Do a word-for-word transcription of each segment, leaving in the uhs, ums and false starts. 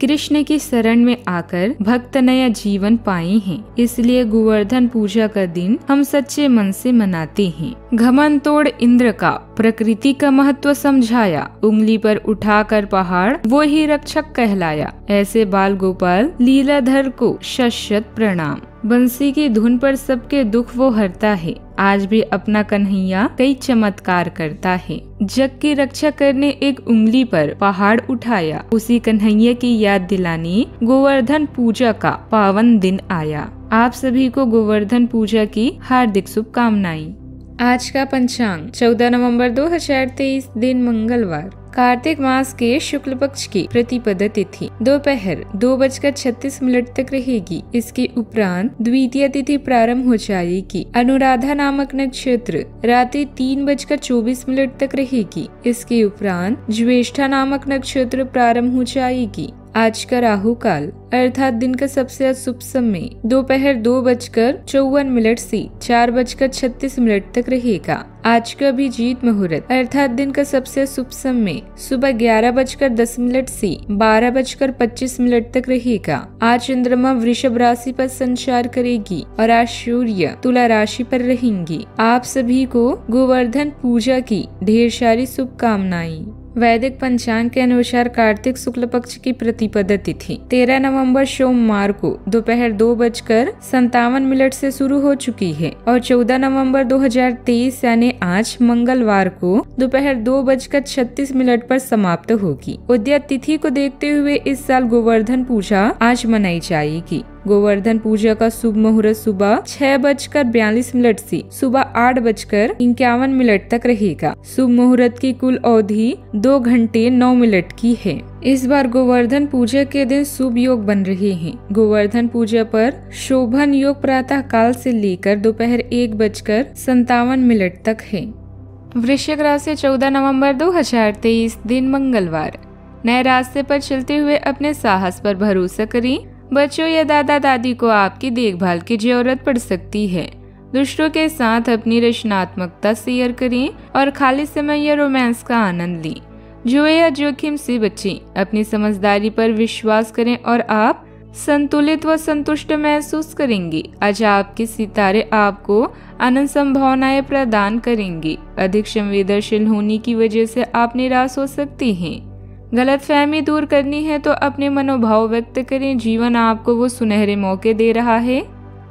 कृष्ण की शरण में आकर भक्त नया जीवन पाए हैं, इसलिए गोवर्धन पूजा का दिन हम सच्चे मन से मनाते हैं। घमंड तोड़ इंद्र का प्रकृति का महत्व समझाया, उंगली पर उठाकर पहाड़ वो ही रक्षक कहलाया। ऐसे बाल गोपाल लीलाधर को शत-शत प्रणाम। बंसी की धुन पर सबके दुख वो हरता है, आज भी अपना कन्हैया कई चमत्कार करता है। जग की रक्षा करने एक उंगली पर पहाड़ उठाया, उसी कन्हैया की याद दिलाने गोवर्धन पूजा का पावन दिन आया। आप सभी को गोवर्धन पूजा की हार्दिक शुभकामनाएं। आज का पंचांग चौदह नवंबर दो हजार तेईस, दिन मंगलवार, कार्तिक मास के शुक्ल पक्ष की प्रतिपदा तिथि दोपहर दो बजकर छत्तीस मिनट तक रहेगी। इसके उपरांत द्वितीय तिथि प्रारंभ हो जाएगी। अनुराधा नामक नक्षत्र रात्रि तीन बजकर चौबीस मिनट तक रहेगी। इसके उपरांत ज्येष्ठा नामक नक्षत्र प्रारंभ हो जाएगी। आज का राहु काल अर्थात दिन का सबसे अशुभ समय दोपहर दो बजकर चौवन मिनट से चार बजकर छत्तीस मिनट तक रहेगा। आज का अभिजीत मुहूर्त अर्थात दिन का सबसे अशुभ समय सुबह ग्यारह बजकर दस मिनट से बारह बजकर पच्चीस मिनट तक रहेगा। आज चंद्रमा वृषभ राशि पर संचार करेगी और आज सूर्य तुला राशि पर रहेंगी। आप सभी को गोवर्धन पूजा की ढेर सारी शुभकामनाएं। वैदिक पंचांग के अनुसार कार्तिक शुक्ल पक्ष की प्रतिपदा तिथि तेरह नवंबर सोमवार को दोपहर दो बजकर संतावन मिनट से शुरू हो चुकी है और चौदह नवंबर दो हजार तेईस यानी आज मंगलवार को दोपहर दो बजकर छत्तीस मिनट पर समाप्त होगी। उदय तिथि को देखते हुए इस साल गोवर्धन पूजा आज मनाई जाएगी। गोवर्धन पूजा का शुभ मुहूर्त सुबह छह बजकर बयालीस मिनट से सुबह आठ बजकर इक्यावन मिनट तक रहेगा। शुभ मुहूर्त की कुल अवधि दो घंटे नौ मिनट की है। इस बार गोवर्धन पूजा के दिन शुभ योग बन रहे हैं। गोवर्धन पूजा पर शोभन योग प्रातः काल से लेकर दोपहर एक बजकर संतावन मिनट तक है। वृश्चिक राशि चौदह नवंबर दो हजार तेईस, दिन मंगलवार, नए रास्ते पर चलते हुए अपने साहस पर भरोसा करें। बच्चों या दादा दादी को आपकी देखभाल की जरूरत पड़ सकती है। दूसरों के साथ अपनी रचनात्मकता शेयर करें और खाली समय या रोमांस का आनंद लें। जुए या जोखिम से बचें, अपनी समझदारी पर विश्वास करें और आप संतुलित व संतुष्ट महसूस करेंगे। आज आपके सितारे आपको आनंद संभावनाएं प्रदान करेंगे। अधिक संवेदनशील होने की वजह से आप निराश हो सकती हैं। गलतफहमी दूर करनी है तो अपने मनोभाव व्यक्त करें। जीवन आपको वो सुनहरे मौके दे रहा है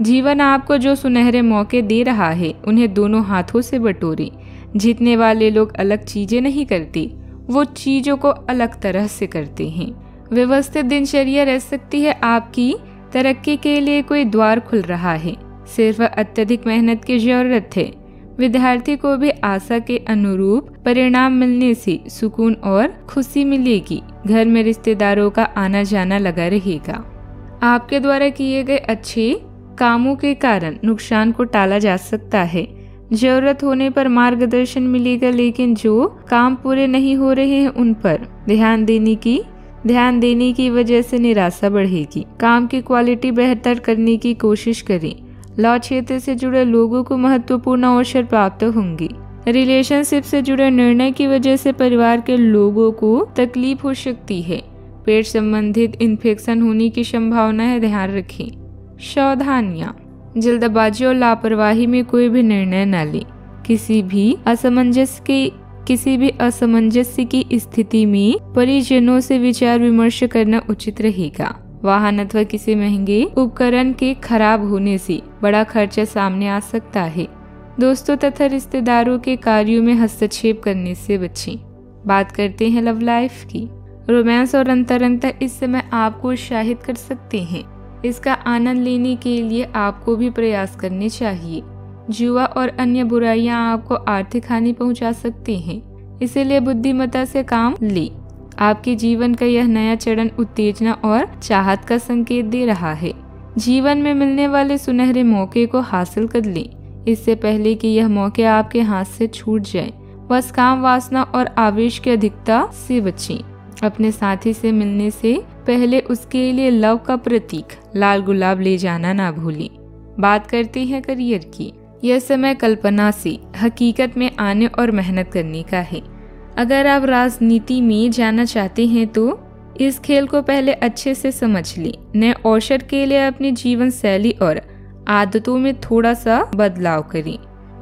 जीवन आपको जो सुनहरे मौके दे रहा है उन्हें दोनों हाथों से बटोरें। जीतने वाले लोग अलग चीजें नहीं करते, वो चीजों को अलग तरह से करते हैं। व्यवस्थित दिनचर्या रह सकती है। आपकी तरक्की के लिए कोई द्वार खुल रहा है, सिर्फ अत्यधिक मेहनत की जरूरत है। विद्यार्थी को भी आशा के अनुरूप परिणाम मिलने से सुकून और खुशी मिलेगी। घर में रिश्तेदारों का आना जाना लगा रहेगा। आपके द्वारा किए गए अच्छे कामों के कारण नुकसान को टाला जा सकता है। जरूरत होने पर मार्गदर्शन मिलेगा, लेकिन जो काम पूरे नहीं हो रहे हैं उन पर ध्यान देने की ध्यान देने की वजह से निराशा बढ़ेगी। काम की क्वालिटी बेहतर करने की कोशिश करें। लॉ क्षेत्र से जुड़े लोगों को महत्वपूर्ण अवसर प्राप्त होंगे। रिलेशनशिप से जुड़े निर्णय की वजह से परिवार के लोगों को तकलीफ हो सकती है। पेट संबंधित इन्फेक्शन होने की संभावना है, ध्यान रखें। सावधानियाँ, जल्दबाजी और लापरवाही में कोई भी निर्णय न लें। किसी भी असमंजस की किसी भी असमंजस्य की स्थिति में परिजनों से विचार विमर्श करना उचित रहेगा। वाहन अथवा किसी महंगे उपकरण के खराब होने से बड़ा खर्चा सामने आ सकता है। दोस्तों तथा रिश्तेदारों के कार्यों में हस्तक्षेप करने से बचें। बात करते हैं लव लाइफ की। रोमांस और अंतरंगता इस समय आपको उत्साहित कर सकते हैं। इसका आनंद लेने के लिए आपको भी प्रयास करने चाहिए। जुआ और अन्य बुराइयां आपको आर्थिक हानि पहुंचा सकती हैं, इसीलिए बुद्धिमत्ता से काम लें। आपके जीवन का यह नया चरण उत्तेजना और चाहत का संकेत दे रहा है। जीवन में मिलने वाले सुनहरे मौके को हासिल कर लें। इससे पहले कि यह मौके आपके हाथ से छूट जाए, बस काम वासना और आवेश की अधिकता से बचें। अपने साथी से मिलने से पहले उसके लिए लव का प्रतीक लाल गुलाब ले जाना ना भूलें। बात करते हैं करियर की। यह समय कल्पना से हकीकत में आने और मेहनत करने का है। अगर आप राजनीति में जाना चाहते हैं तो इस खेल को पहले अच्छे से समझ लें। नए अवसर के लिए अपनी जीवन शैली और आदतों में थोड़ा सा बदलाव करें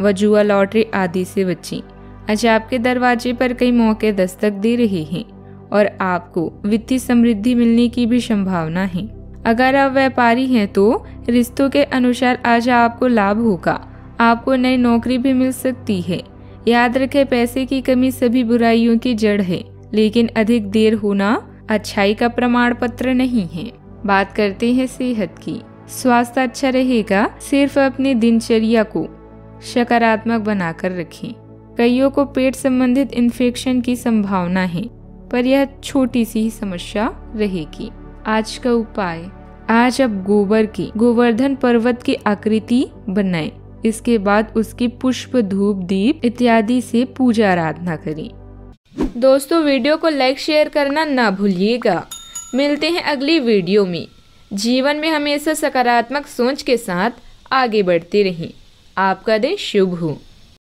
व जुआ लॉटरी आदि से बचें। आज आपके दरवाजे पर कई मौके दस्तक दे रहे हैं और आपको वित्तीय समृद्धि मिलने की भी संभावना है। अगर आप व्यापारी हैं तो रिश्तों के अनुसार आज आपको लाभ होगा। आपको नई नौकरी भी मिल सकती है। याद रखें, पैसे की कमी सभी बुराइयों की जड़ है, लेकिन अधिक देर होना अच्छाई का प्रमाण पत्र नहीं है। बात करते हैं सेहत की। स्वास्थ्य अच्छा रहेगा, सिर्फ अपनी दिनचर्या को सकारात्मक बनाकर रखें। कईयों को पेट संबंधित इन्फेक्शन की संभावना है, पर यह छोटी सी ही समस्या रहेगी। आज का उपाय, आज आप गोबर की गोवर्धन पर्वत की आकृति बनाएं। इसके बाद उसकी पुष्प धूप दीप इत्यादि से पूजा आराधना करें। दोस्तों, वीडियो को लाइक शेयर करना ना भूलिएगा। मिलते हैं अगली वीडियो में। जीवन में हमेशा सकारात्मक सोच के साथ आगे बढ़ते रहें। आपका दिन शुभ हो।